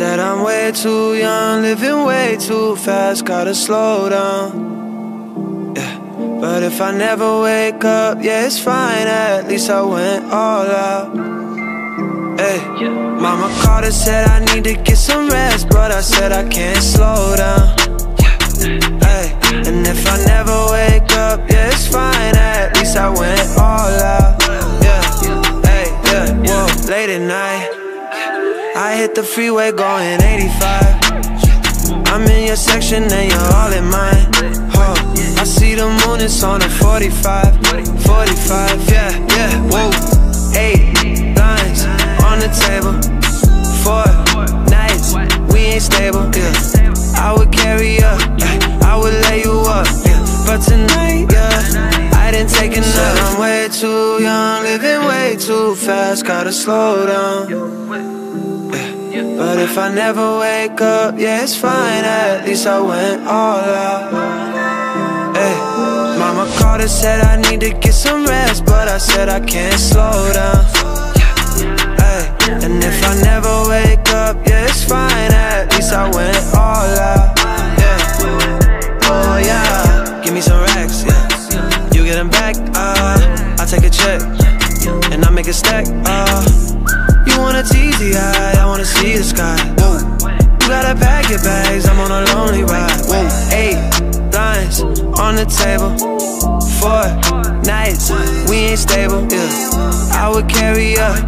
Said I'm way too young, living way too fast, gotta slow down, yeah. But if I never wake up, yeah, it's fine, at least I went all out. Hey, yeah. Mama called and said I need to get some rest, but I said I can't slow down, yeah. Hey, and if I never wake up, yeah, it's fine, at least I went all out, yeah. Hey, yeah, whoa, late at night I hit the freeway going 85. I'm in your section and you're all in mine. Oh, I see the moon, it's on a 45, yeah, yeah. Whoa, 8 lines on the table, 4 nights, we ain't stable, yeah. I would carry up, I would lay you up, yeah. But tonight, yeah, I didn't take enough. Said I'm way too young, living way too fast, gotta slow down. But if I never wake up, yeah, it's fine, at least I went all out. Hey, mama called and said I need to get some rest, but I said I can't slow down. Hey, and if I never wake up, yeah, it's fine, at least I went all out. Yeah, oh yeah, give me some racks, yeah. You get them back, I take a check, and I make a stack, You wanna tease the eye, I wanna see the sky. Whoa. You gotta pack your bags, I'm on a lonely ride. Whoa. 8 lines on the table, 4 nights, we ain't stable, yeah. I would carry up,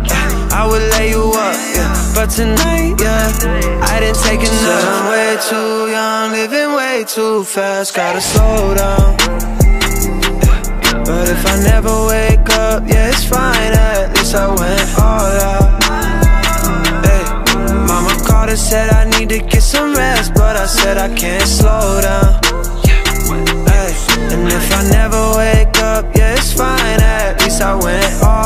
I would lay you up, yeah. But tonight, yeah, I didn't take enough. Said I'm way too young, living way too fast, gotta slow down, yeah. But if I never wake up, yeah, it's fine, at least I went all out. I said I need to get some rest, but I said I can't slow down. Ay, and if I never wake up, yeah, it's fine, at least I went all